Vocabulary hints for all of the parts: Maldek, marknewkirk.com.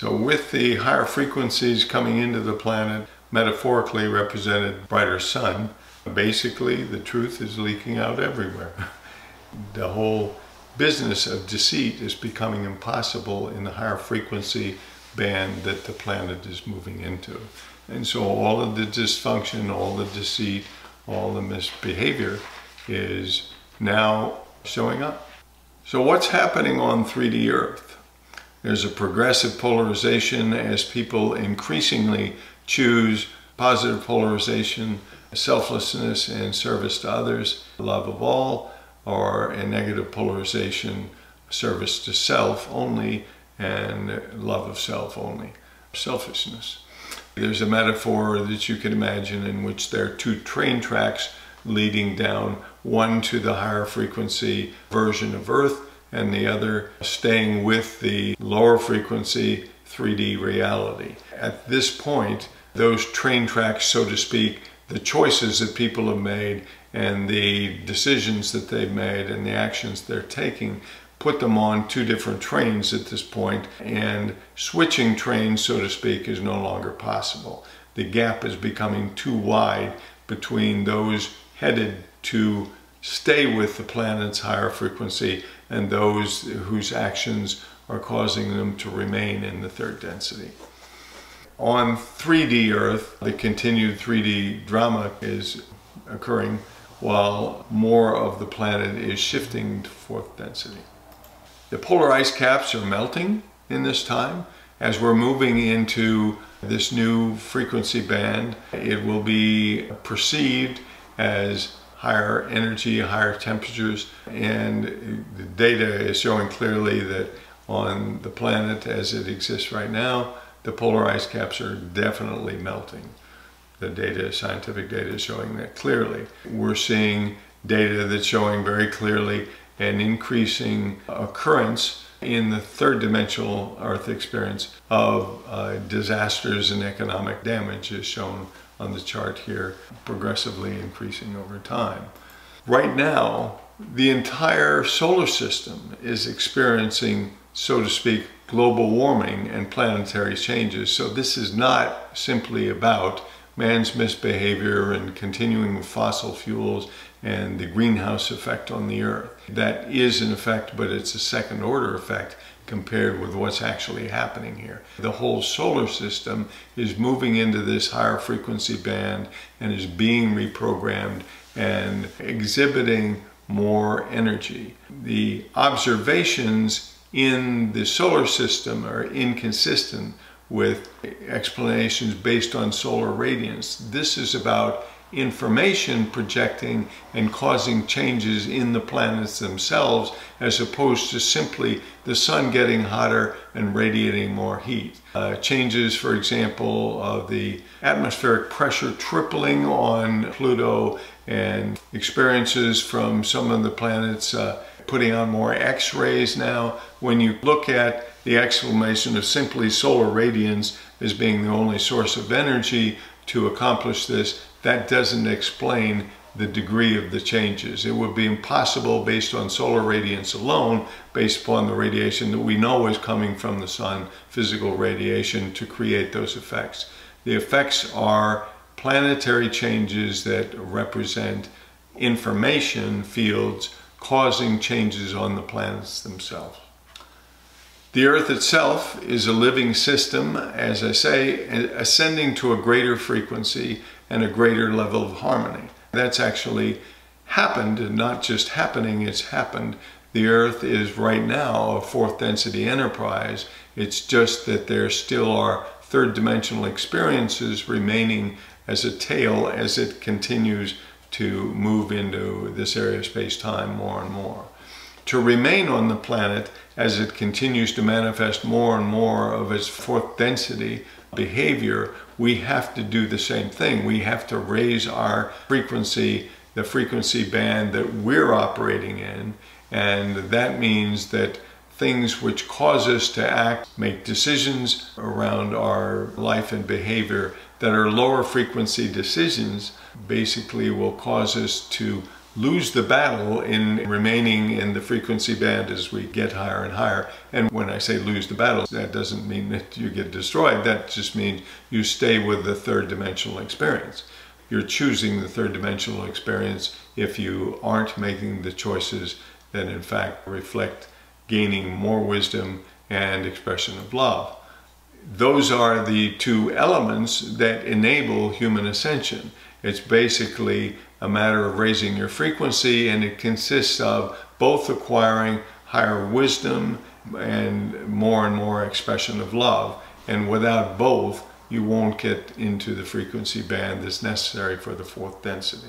So with the higher frequencies coming into the planet, metaphorically represented brighter sun, basically the truth is leaking out everywhere. The whole business of deceit is becoming impossible in the higher frequency band that the planet is moving into. And so all of the dysfunction, all the deceit, all the misbehavior is now showing up. So what's happening on 3D Earth? There's a progressive polarization as people increasingly choose positive polarization, selflessness and service to others, love of all, or a negative polarization, service to self only and love of self only, selfishness. There's a metaphor that you can imagine in which there are two train tracks leading down, one to the higher frequency version of Earth and the other staying with the lower frequency 3D reality. At this point, those train tracks, so to speak, the choices that people have made and the decisions that they've made and the actions they're taking put them on two different trains at this point, and switching trains, so to speak, is no longer possible. The gap is becoming too wide between those headed to stay with the planet's higher frequency and those whose actions are causing them to remain in the third density. On 3D Earth, the continued 3D drama is occurring while more of the planet is shifting to fourth density. The polar ice caps are melting in this time. As we're moving into this new frequency band, it will be perceived as higher energy, higher temperatures, and the data is showing clearly that on the planet as it exists right now, the polar ice caps are definitely melting. The data, scientific data, is showing that clearly. We're seeing data that's showing very clearly an increasing occurrence in the third dimensional Earth experience of disasters, and economic damage is shown on the chart here, progressively increasing over time. Right now, the entire solar system is experiencing, so to speak, global warming and planetary changes. So this is not simply about man's misbehavior and continuing with fossil fuels and the greenhouse effect on the Earth. That is an effect, but it's a second order effect compared with what's actually happening here. The whole solar system is moving into this higher frequency band and is being reprogrammed and exhibiting more energy. The observations in the solar system are inconsistent with explanations based on solar radiance. This is about information projecting and causing changes in the planets themselves, as opposed to simply the sun getting hotter and radiating more heat. Changes, for example, of the atmospheric pressure tripling on Pluto, and experiences from some of the planets putting on more X-rays now. When you look at the explanation of simply solar radiance as being the only source of energy to accomplish this, that doesn't explain the degree of the changes. It would be impossible based on solar radiance alone, based upon the radiation that we know is coming from the sun, physical radiation, to create those effects. The effects are planetary changes that represent information fields causing changes on the planets themselves. The Earth itself is a living system, as I say, ascending to a greater frequency and a greater level of harmony. That's actually happened, and not just happening, it's happened. The Earth is right now a fourth density enterprise. It's just that there still are third dimensional experiences remaining as a tail as it continues to move into this area of space-time more and more. To remain on the planet as it continues to manifest more and more of its fourth density behavior, we have to do the same thing. We have to raise our frequency, the frequency band that we're operating in, and that means that things which cause us to act, make decisions around our life and behavior that are lower frequency decisions, basically will cause us to lose the battle in remaining in the frequency band as we get higher and higher. And when I say lose the battle, that doesn't mean that you get destroyed. That just means you stay with the third dimensional experience. You're choosing the third dimensional experience if you aren't making the choices that in fact reflect gaining more wisdom and expression of love. Those are the two elements that enable human ascension. It's basically a matter of raising your frequency, and it consists of both acquiring higher wisdom and more expression of love. And without both, you won't get into the frequency band that's necessary for the fourth density.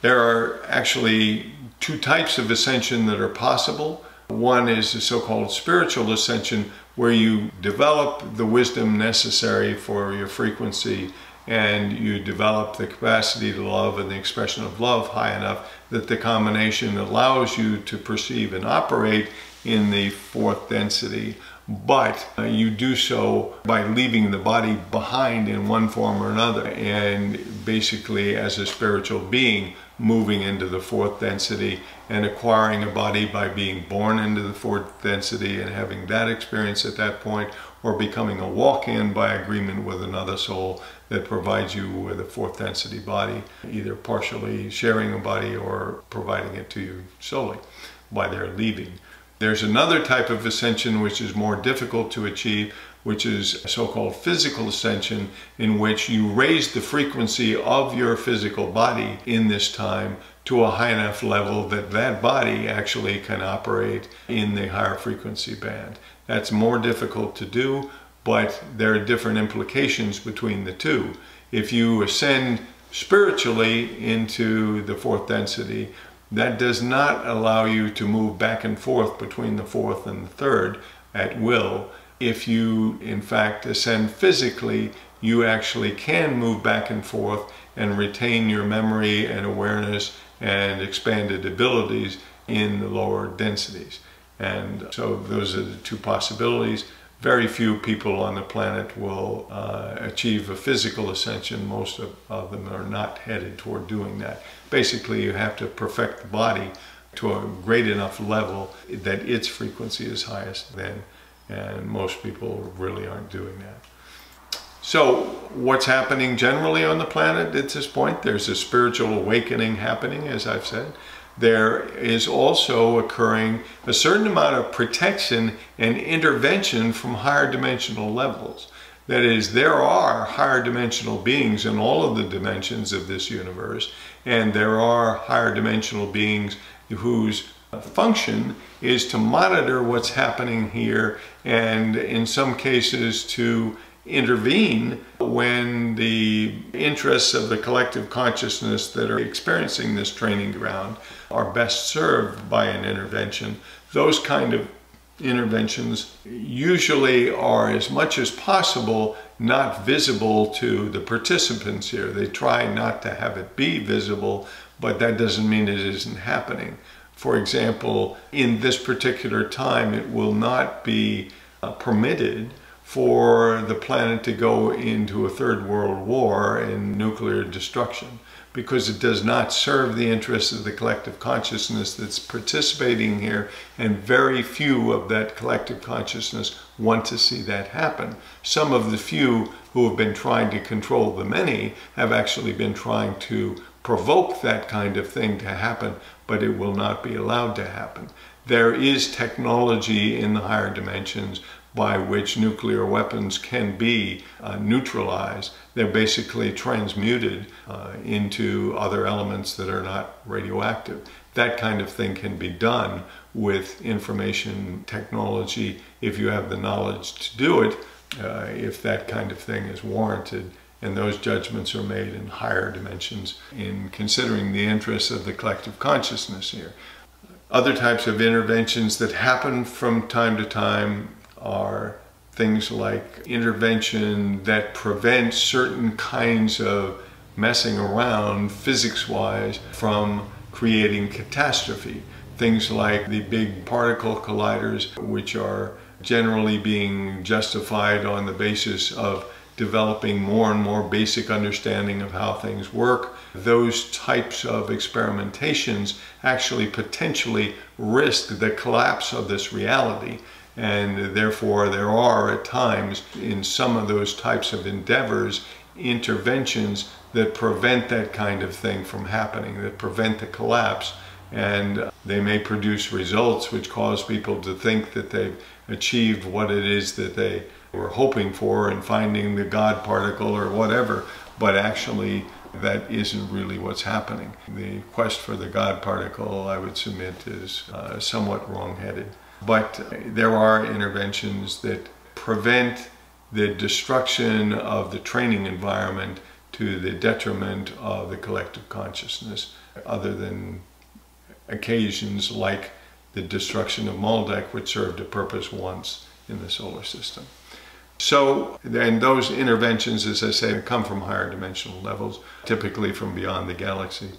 There are actually two types of ascension that are possible. One is the so-called spiritual ascension, where you develop the wisdom necessary for your frequency and you develop the capacity to love and the expression of love high enough that the combination allows you to perceive and operate in the fourth density. But you do so by leaving the body behind in one form or another, and basically as a spiritual being moving into the fourth density and acquiring a body by being born into the fourth density and having that experience at that point, or becoming a walk-in by agreement with another soul that provides you with a fourth density body, either partially sharing a body or providing it to you solely by their leaving. There's another type of ascension which is more difficult to achieve, which is so-called physical ascension, in which you raise the frequency of your physical body in this time to a high enough level that that body actually can operate in the higher frequency band. That's more difficult to do, but there are different implications between the two. If you ascend spiritually into the fourth density, that does not allow you to move back and forth between the fourth and the third at will. If you, in fact, ascend physically, you actually can move back and forth and retain your memory and awareness and expanded abilities in the lower densities. And so those are the two possibilities. Very few people on the planet will achieve a physical ascension. Most of them are not headed toward doing that. Basically, you have to perfect the body to a great enough level that its frequency is highest then, and most people really aren't doing that. So what's happening generally on the planet at this point? There's a spiritual awakening happening, as I've said. There is also occurring a certain amount of protection and intervention from higher dimensional levels. That is, there are higher dimensional beings in all of the dimensions of this universe, and there are higher dimensional beings whose function is to monitor what's happening here, and in some cases to intervene when the interests of the collective consciousness that are experiencing this training ground are best served by an intervention. Those kind of interventions usually are, as much as possible, not visible to the participants here. They try not to have it be visible, but that doesn't mean it isn't happening. For example, in this particular time, it will not be permitted for the planet to go into a third world war and nuclear destruction, because it does not serve the interests of the collective consciousness that's participating here, and very few of that collective consciousness want to see that happen. Some of the few who have been trying to control the many have actually been trying to provoke that kind of thing to happen, but it will not be allowed to happen. There is technology in the higher dimensions by which nuclear weapons can be neutralized. They're basically transmuted into other elements that are not radioactive. That kind of thing can be done with information technology if you have the knowledge to do it, if that kind of thing is warranted. And those judgments are made in higher dimensions in considering the interests of the collective consciousness here. Other types of interventions that happen from time to time are things like intervention that prevents certain kinds of messing around physics-wise from creating catastrophe. Things like the big particle colliders, which are generally being justified on the basis of developing more and more basic understanding of how things work, those types of experimentations actually potentially risk the collapse of this reality. And therefore, there are at times in some of those types of endeavors interventions that prevent that kind of thing from happening, that prevent the collapse. And they may produce results which cause people to think that they've achieved what it is that they were hoping for in finding the God particle or whatever, but actually that isn't really what's happening. The quest for the God particle, I would submit, is somewhat wrong-headed. But there are interventions that prevent the destruction of the training environment to the detriment of the collective consciousness, other than occasions like the destruction of Maldek, which served a purpose once in the solar system. So, and those interventions, as I say, come from higher dimensional levels, typically from beyond the galaxy.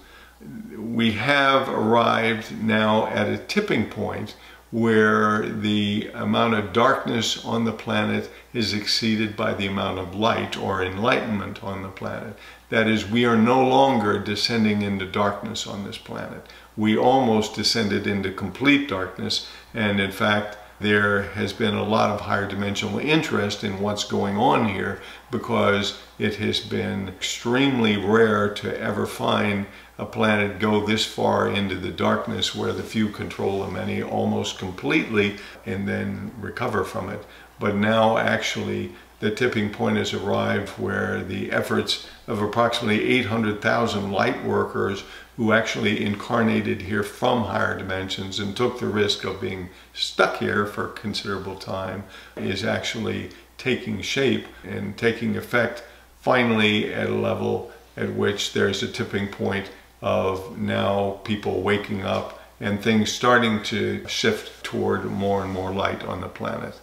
We have arrived now at a tipping point where the amount of darkness on the planet is exceeded by the amount of light or enlightenment on the planet. That is, we are no longer descending into darkness on this planet. We almost descended into complete darkness, and in fact, there has been a lot of higher dimensional interest in what's going on here, because it has been extremely rare to ever find a planet go this far into the darkness, where the few control the many almost completely and then recover from it. But now actually the tipping point has arrived where the efforts of approximately 800,000 light workers who actually incarnated here from higher dimensions and took the risk of being stuck here for a considerable time is actually taking shape and taking effect finally at a level at which there's a tipping point of now people waking up and things starting to shift toward more and more light on the planet.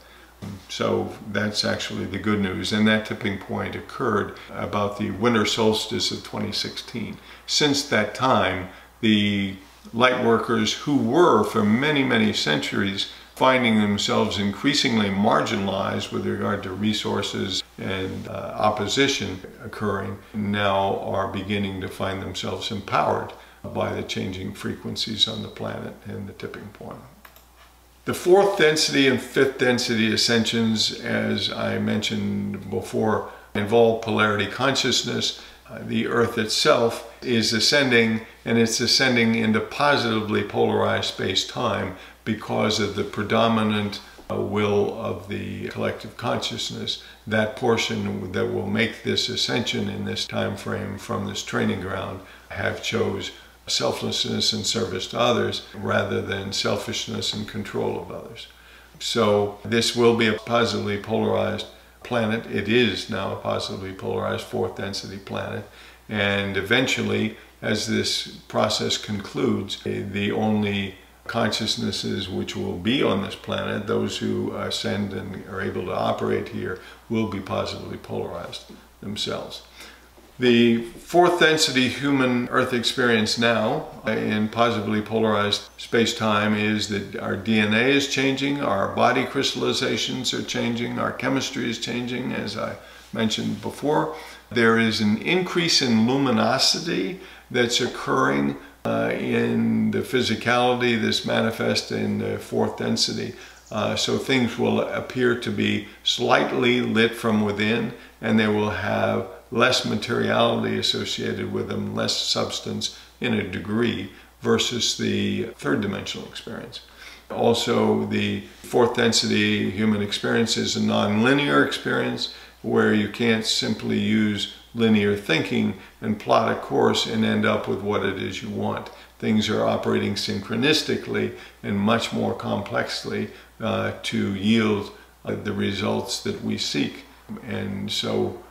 So that's actually the good news, and that tipping point occurred about the winter solstice of 2016. Since that time, the light workers who were for many, many centuries finding themselves increasingly marginalized with regard to resources and opposition occurring, now are beginning to find themselves empowered by the changing frequencies on the planet and the tipping point. The fourth density and fifth density ascensions, as I mentioned before, involve polarity consciousness. The Earth itself is ascending, and it's ascending into positively polarized space-time because of the predominant will of the collective consciousness, that portion that will make this ascension in this time frame from this training ground have chose selflessness and service to others rather than selfishness and control of others. So this will be a positively polarized planet. It is now a positively polarized fourth density planet, and eventually, as this process concludes, the only consciousnesses which will be on this planet, those who ascend and are able to operate here, will be positively polarized themselves. The fourth density human Earth experience now in positively polarized space-time is that our DNA is changing, our body crystallizations are changing, our chemistry is changing, as I mentioned before. There is an increase in luminosity that's occurring in the physicality that's manifest in the fourth density. So things will appear to be slightly lit from within, and they will have less materiality associated with them, less substance in a degree, versus the third dimensional experience. Also, the fourth density human experience is a non-linear experience where you can't simply use linear thinking and plot a course and end up with what it is you want. Things are operating synchronistically and much more complexly to yield the results that we seek. And so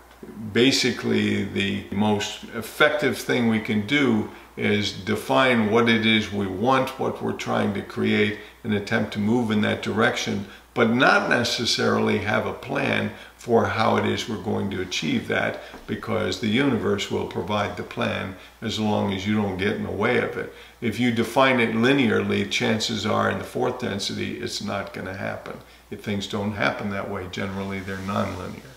basically, the most effective thing we can do is define what it is we want, what we're trying to create, and attempt to move in that direction, but not necessarily have a plan for how it is we're going to achieve that, because the universe will provide the plan as long as you don't get in the way of it. If you define it linearly, chances are in the fourth density it's not going to happen. If things don't happen that way, generally they're nonlinear.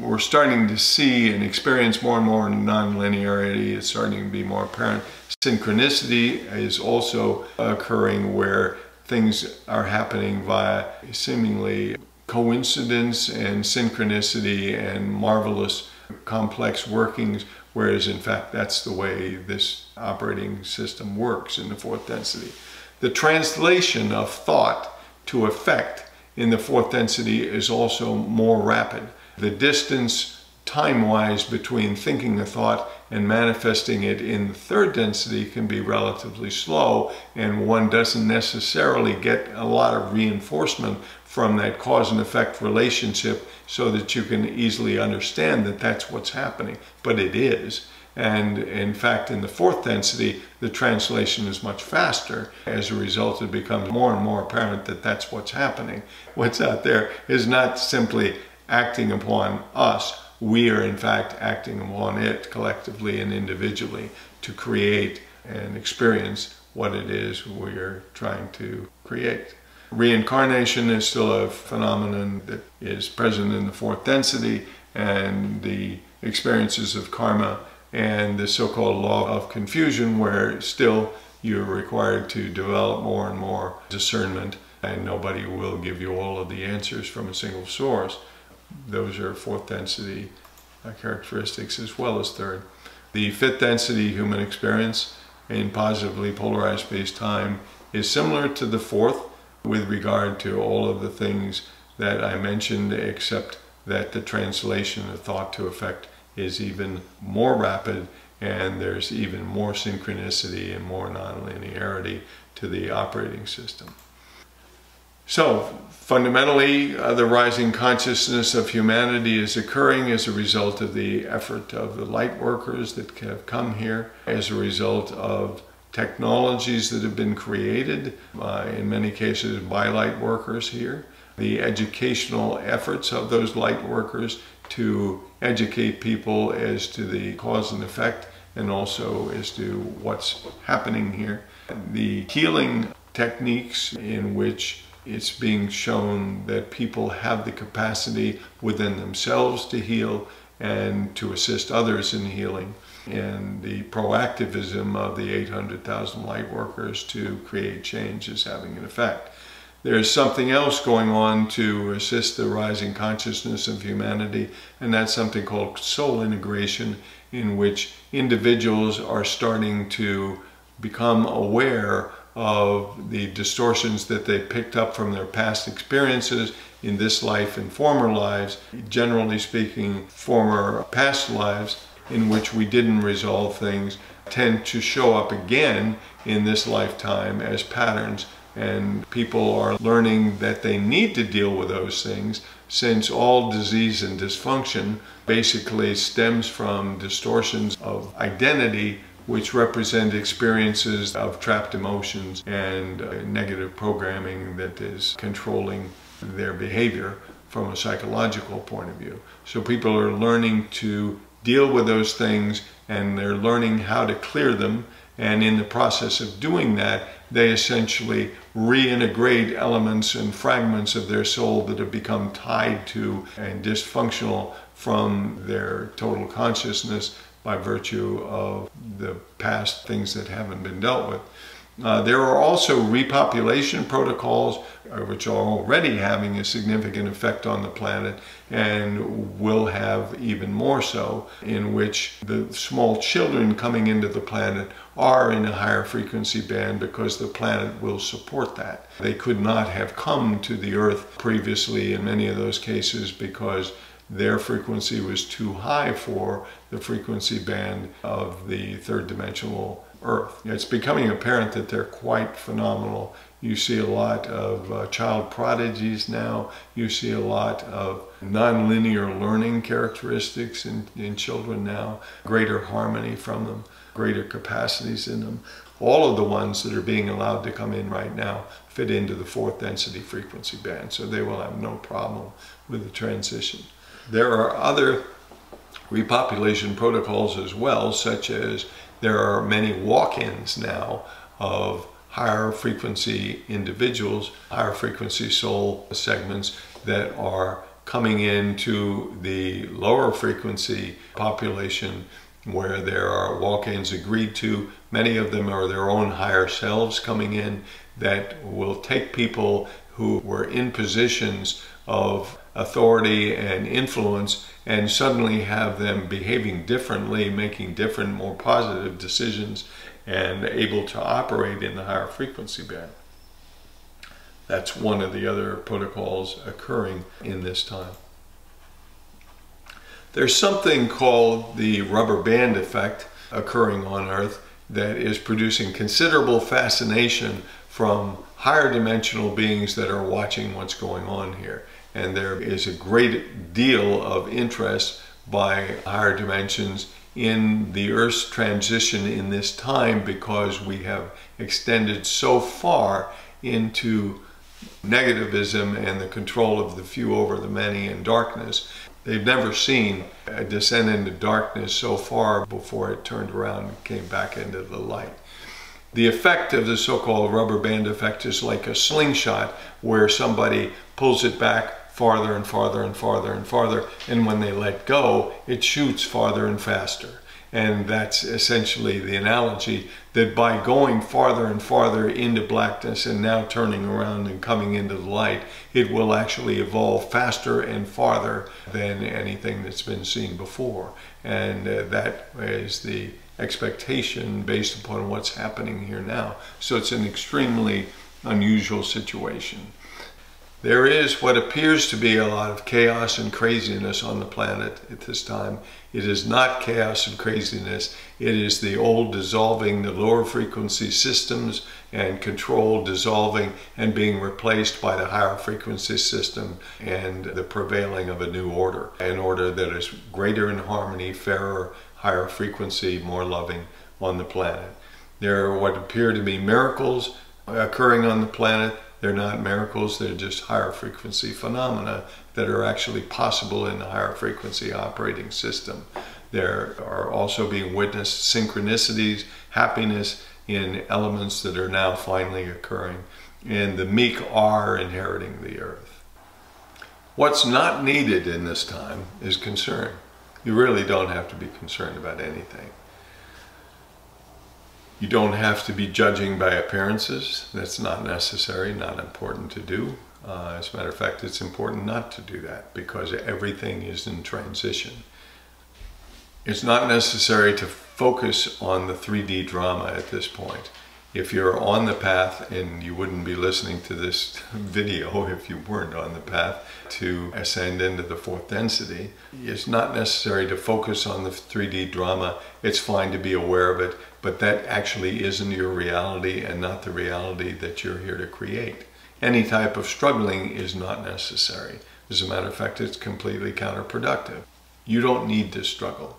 we're starting to see and experience more and more nonlinearity. It's starting to be more apparent. Synchronicity is also occurring, where things are happening via seemingly coincidence and synchronicity and marvelous complex workings, whereas in fact that's the way this operating system works in the fourth density. The translation of thought to effect in the fourth density is also more rapid. The distance time-wise between thinking a thought and manifesting it in the third density can be relatively slow, and one doesn't necessarily get a lot of reinforcement from that cause and effect relationship so that you can easily understand that that's what's happening, but it is. And in fact, in the fourth density, the translation is much faster. As a result, it becomes more and more apparent that that's what's happening. What's out there is not simply acting upon us. We are in fact acting upon it collectively and individually to create and experience what it is we're trying to create. Reincarnation is still a phenomenon that is present in the fourth density, and the experiences of karma and the so-called law of confusion, where still you're required to develop more and more discernment, and nobody will give you all of the answers from a single source. Those are fourth density characteristics as well as third. The fifth density human experience in positively polarized space-time is similar to the fourth with regard to all of the things that I mentioned, except that the translation of thought to effect is even more rapid, and there's even more synchronicity and more nonlinearity to the operating system. So fundamentally, the rising consciousness of humanity is occurring as a result of the effort of the light workers that have come here, as a result of technologies that have been created, in many cases by light workers here, the educational efforts of those light workers to educate people as to the cause and effect, and also as to what's happening here. The healing techniques in which it's being shown that people have the capacity within themselves to heal and to assist others in healing, and the proactivism of the 800,000 light workers to create change is having an effect. There's something else going on to assist the rising consciousness of humanity, and that's something called soul integration, in which individuals are starting to become aware of the distortions that they picked up from their past experiences in this life and former lives, generally speaking, former past lives in which we didn't resolve things tend to show up again in this lifetime as patterns, and people are learning that they need to deal with those things, since all disease and dysfunction basically stems from distortions of identity which represent experiences of trapped emotions and negative programming that is controlling their behavior from a psychological point of view. So people are learning to deal with those things, and they're learning how to clear them, and in the process of doing that, they essentially reintegrate elements and fragments of their soul that have become tied to and dysfunctional from their total consciousness by virtue of the past things that haven't been dealt with. There are also repopulation protocols, which are already having a significant effect on the planet and will have even more so, in which the small children coming into the planet are in a higher frequency band because the planet will support that. They could not have come to the Earth previously in many of those cases because their frequency was too high for the frequency band of the third dimensional Earth. It's becoming apparent that they're quite phenomenal. You see a lot of child prodigies now. You see a lot of nonlinear learning characteristics in children now, greater harmony from them, greater capacities in them. All of the ones that are being allowed to come in right now fit into the fourth density frequency band, so they will have no problem with the transition. There are other repopulation protocols as well, such as there are many walk-ins now of higher frequency individuals, higher frequency soul segments that are coming into the lower frequency population where there are walk-ins agreed to. Many of them are their own higher selves coming in that will take people who were in positions of authority and influence and suddenly have them behaving differently, making different, more positive decisions, and able to operate in the higher frequency band. That's one of the other protocols occurring in this time. There's something called the rubber band effect occurring on Earth that is producing considerable fascination from higher dimensional beings that are watching what's going on here. And there is a great deal of interest by higher dimensions in the Earth's transition in this time, because we have extended so far into negativism and the control of the few over the many and darkness. They've never seen a descent into darkness so far before it turned around and came back into the light. The effect of the so-called rubber band effect is like a slingshot where somebody pulls it back farther and farther and farther and farther, and when they let go, it shoots farther and faster. And that's essentially the analogy, that by going farther and farther into blackness and now turning around and coming into the light, it will actually evolve faster and farther than anything that's been seen before. And that is the expectation based upon what's happening here now. So it's an extremely unusual situation. There is what appears to be a lot of chaos and craziness on the planet at this time. It is not chaos and craziness. It is the old dissolving, the lower frequency systems and control dissolving and being replaced by the higher frequency system and the prevailing of a new order. An order that is greater in harmony, fairer, higher frequency, more loving on the planet. There are what appear to be miracles occurring on the planet. They're not miracles, they're just higher frequency phenomena that are actually possible in the higher frequency operating system. There are also being witnessed synchronicities, happiness in elements that are now finally occurring, and the meek are inheriting the earth. What's not needed in this time is concern. You really don't have to be concerned about anything. You don't have to be judging by appearances. That's not necessary, not important to do. As a matter of fact, it's important not to do that because everything is in transition. It's not necessary to focus on the 3D drama at this point. If you're on the path, and you wouldn't be listening to this video if you weren't on the path to ascend into the fourth density, it's not necessary to focus on the 3D drama. It's fine to be aware of it, but that actually isn't your reality and not the reality that you're here to create. Any type of struggling is not necessary. As a matter of fact, it's completely counterproductive. You don't need to struggle.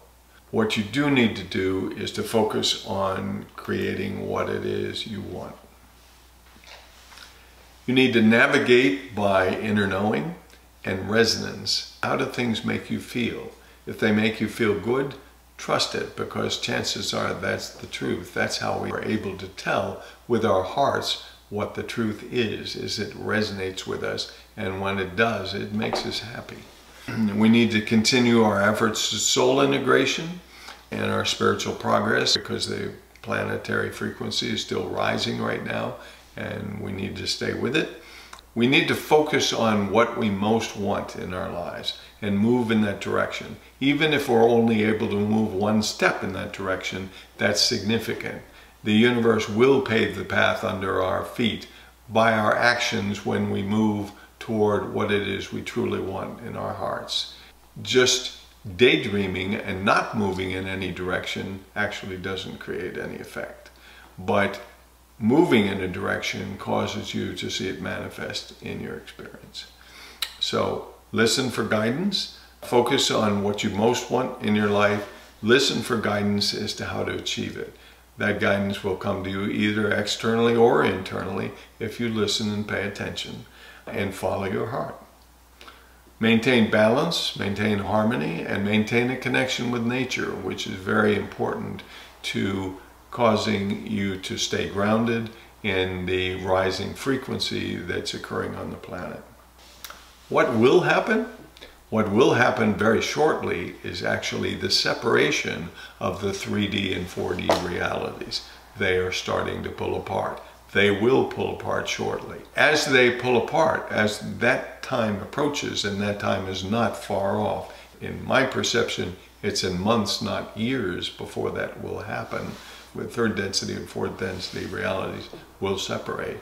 What you do need to do is to focus on creating what it is you want. You need to navigate by inner knowing and resonance. How do things make you feel? If they make you feel good, trust it, because chances are that's the truth. That's how we are able to tell with our hearts what the truth is it resonates with us, and when it does, it makes us happy. We need to continue our efforts to soul integration and our spiritual progress, because the planetary frequency is still rising right now, and we need to stay with it. We need to focus on what we most want in our lives and move in that direction. Even if we're only able to move one step in that direction, that's significant. The universe will pave the path under our feet by our actions when we move toward what it is we truly want in our hearts. Just daydreaming and not moving in any direction actually doesn't create any effect. But moving in a direction causes you to see it manifest in your experience. So listen for guidance, focus on what you most want in your life, listen for guidance as to how to achieve it. That guidance will come to you either externally or internally if you listen and pay attention and follow your heart. Maintain balance, maintain harmony, and maintain a connection with nature, which is very important to causing you to stay grounded in the rising frequency that's occurring on the planet. What will happen? What will happen very shortly is actually the separation of the 3D and 4D realities. They are starting to pull apart. They will pull apart shortly. As they pull apart, as that time approaches, and that time is not far off, in my perception, it's in months, not years, before that will happen. With third density and fourth density realities will separate.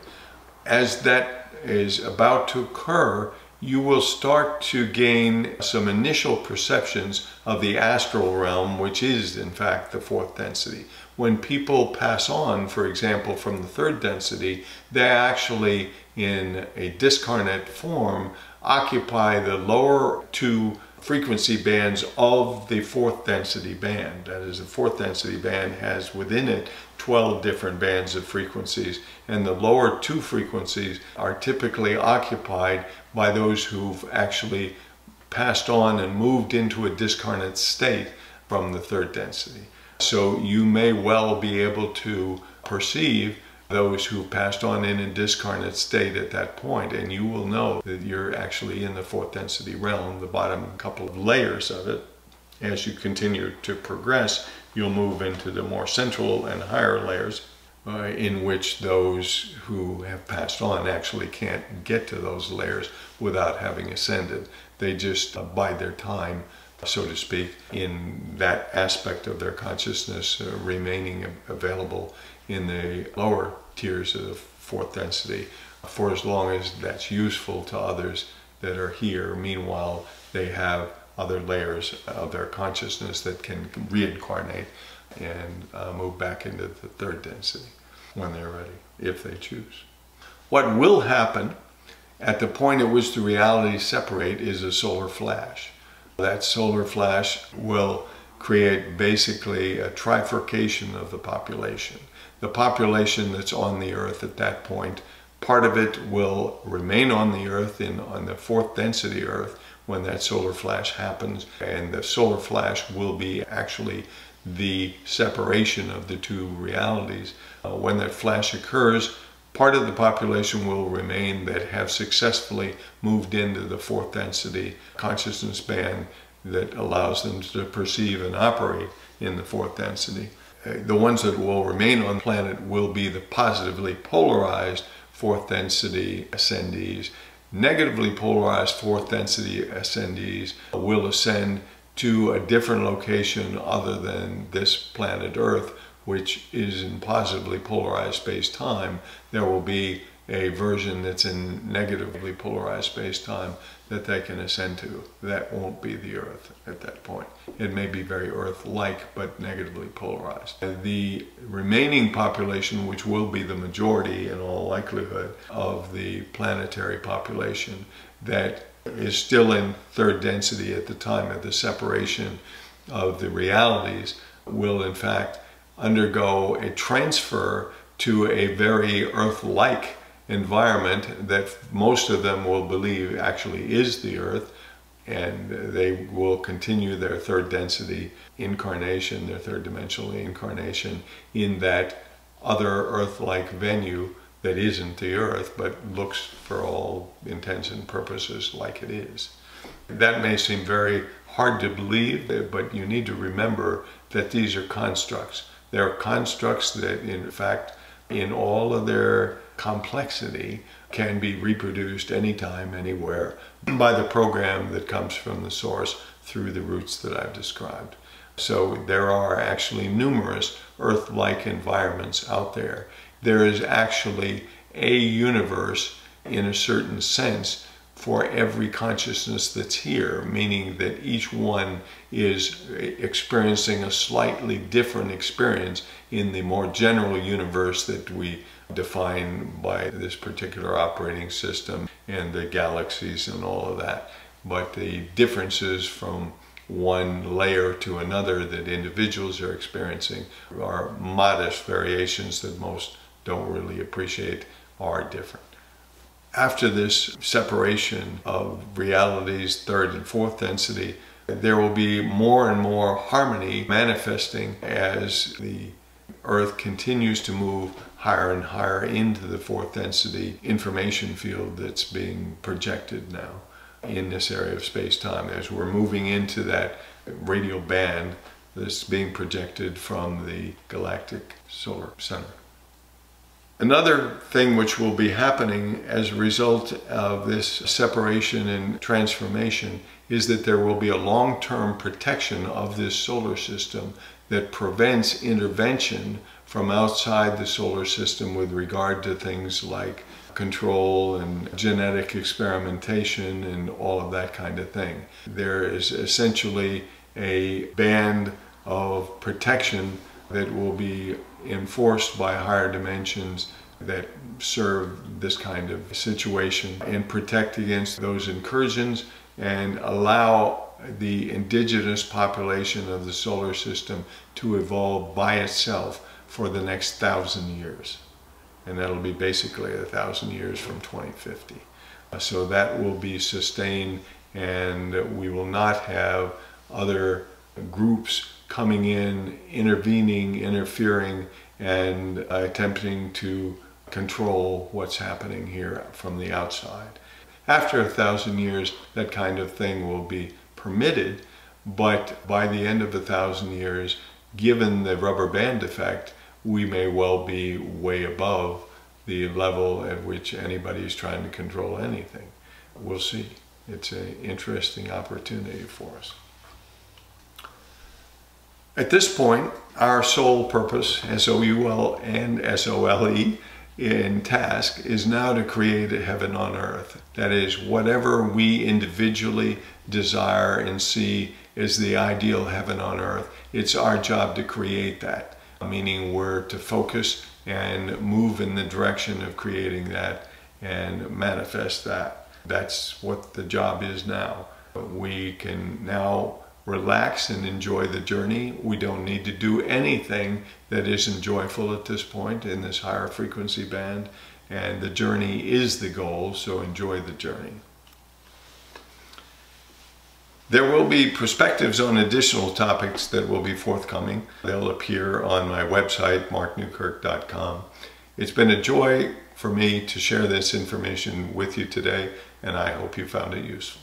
As that is about to occur, you will start to gain some initial perceptions of the astral realm, which is in fact the fourth density. When people pass on, for example, from the third density, they actually, in a discarnate form, occupy the lower two frequency bands of the fourth density band. That is, the fourth density band has within it 12 different bands of frequencies, and the lower two frequencies are typically occupied by those who've actually passed on and moved into a discarnate state from the third density. So you may well be able to perceive those who passed on in a discarnate state at that point, and you will know that you're actually in the fourth density realm, the bottom couple of layers of it. As you continue to progress, you'll move into the more central and higher layers in which those who have passed on actually can't get to those layers without having ascended. They just bide their time, so to speak, in that aspect of their consciousness remaining available in the lower tiers of the fourth density for as long as that's useful to others that are here. Meanwhile, they have other layers of their consciousness that can reincarnate and move back into the third density when they're ready, if they choose. What will happen at the point at which the realities separate is a solar flash. That solar flash will create basically a trifurcation of the population. The population that's on the earth at that point, part of it will remain on the earth, on the fourth density earth, when that solar flash happens. And the solar flash will be actually the separation of the two realities. When that flash occurs, part of the population will remain that have successfully moved into the fourth density consciousness band that allows them to perceive and operate in the fourth density. The ones that will remain on the planet will be the positively polarized fourth density ascendees. Negatively polarized fourth density ascendees will ascend to a different location other than this planet Earth, which is in positively polarized space-time. There will be a version that's in negatively polarized space-time that they can ascend to. That won't be the Earth at that point. It may be very Earth-like, but negatively polarized. The remaining population, which will be the majority in all likelihood of the planetary population that is still in third density at the time of the separation of the realities, will in fact undergo a transfer to a very Earth-like environment that most of them will believe actually is the Earth, and they will continue their third density incarnation, their third dimensional incarnation, in that other Earth-like venue that isn't the Earth but looks for all intents and purposes like it is. That may seem very hard to believe, but you need to remember that these are constructs. They're constructs that in fact in all of their complexity can be reproduced anytime, anywhere, by the program that comes from the source through the routes that I've described. So there are actually numerous Earth-like environments out there. There is actually a universe in a certain sense for every consciousness that's here, meaning that each one is experiencing a slightly different experience in the more general universe that we defined by this particular operating system and the galaxies and all of that. But the differences from one layer to another that individuals are experiencing are modest variations that most don't really appreciate are different. After this separation of realities, third and fourth density, there will be more and more harmony manifesting as the Earth continues to move higher and higher into the fourth density information field that's being projected now. in this area of space-time. As we're moving into that radial band that's being projected from the galactic solar center. Another thing which will be happening as a result of this separation and transformation is that there will be a long-term protection of this solar system that prevents intervention from outside the solar system with regard to things like control and genetic experimentation and all of that kind of thing. There is essentially a band of protection that will be enforced by higher dimensions that serve this kind of situation and protect against those incursions and allow the indigenous population of the solar system to evolve by itself for the next 1,000 years. And that'll be basically 1,000 years from 2050. So that will be sustained, and we will not have other groups coming in, intervening, interfering, and attempting to control what's happening here from the outside. After 1,000 years, that kind of thing will be permitted, but by the end of 1,000 years, given the rubber band effect, we may well be way above the level at which anybody is trying to control anything. We'll see. It's an interesting opportunity for us. At this point, our sole purpose, S-O-U-L and S-O-L-E, in task, is now to create a heaven on earth. That is, whatever we individually desire and see is the ideal heaven on earth, it's our job to create that. Meaning we're to focus and move in the direction of creating that and manifest that. That's what the job is now. We can now relax and enjoy the journey. We don't need to do anything that isn't joyful at this point in this higher frequency band. And the journey is the goal, so enjoy the journey. There will be perspectives on additional topics that will be forthcoming. They'll appear on my website, marknewkirk.com. It's been a joy for me to share this information with you today, and I hope you found it useful.